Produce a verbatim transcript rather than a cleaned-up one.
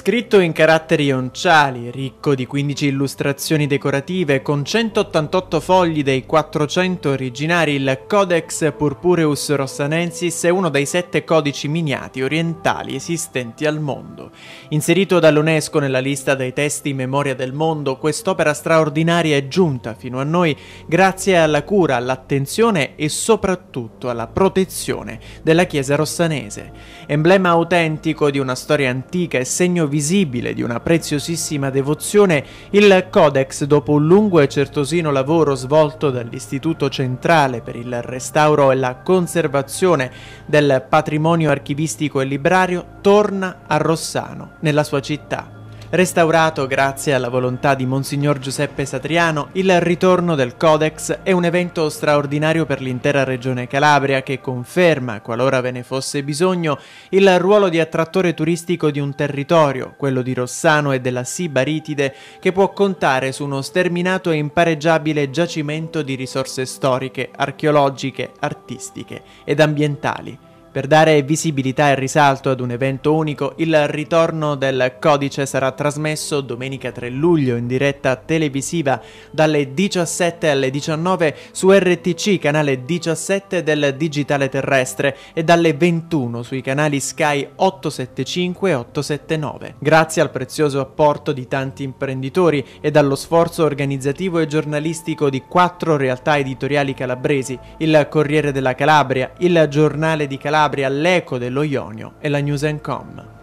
Scritto in caratteri onciali, ricco di quindici illustrazioni decorative, con centottantotto fogli dei quattrocento originari, il Codex Purpureus Rossanensis è uno dei sette codici miniati orientali esistenti al mondo. Inserito dall'UNESCO nella lista dei testi memoria del mondo, quest'opera straordinaria è giunta fino a noi grazie alla cura, all'attenzione e soprattutto alla protezione della Chiesa Rossanese. Emblema autentico di una storia antica e segno visibile di una preziosissima devozione, il Codex, dopo un lungo e certosino lavoro svolto dall'Istituto Centrale per il Restauro e la Conservazione del Patrimonio Archivistico e Librario, torna a Rossano, nella sua città. Restaurato grazie alla volontà di Monsignor Giuseppe Satriano, il ritorno del Codex è un evento straordinario per l'intera regione Calabria che conferma, qualora ve ne fosse bisogno, il ruolo di attrattore turistico di un territorio, quello di Rossano e della Sibaritide, che può contare su uno sterminato e impareggiabile giacimento di risorse storiche, archeologiche, artistiche ed ambientali. Per dare visibilità e risalto ad un evento unico, il ritorno del codice sarà trasmesso domenica tre luglio in diretta televisiva dalle diciassette alle diciannove su R T C canale diciassette del digitale terrestre e dalle ventuno sui canali Sky ottocentosettantacinque e ottocentosettantanove. Grazie al prezioso apporto di tanti imprenditori e allo sforzo organizzativo e giornalistico di quattro realtà editoriali calabresi, il Corriere della Calabria, il Giornale di Calabria, l'Eco dello Ionio e la News and Com.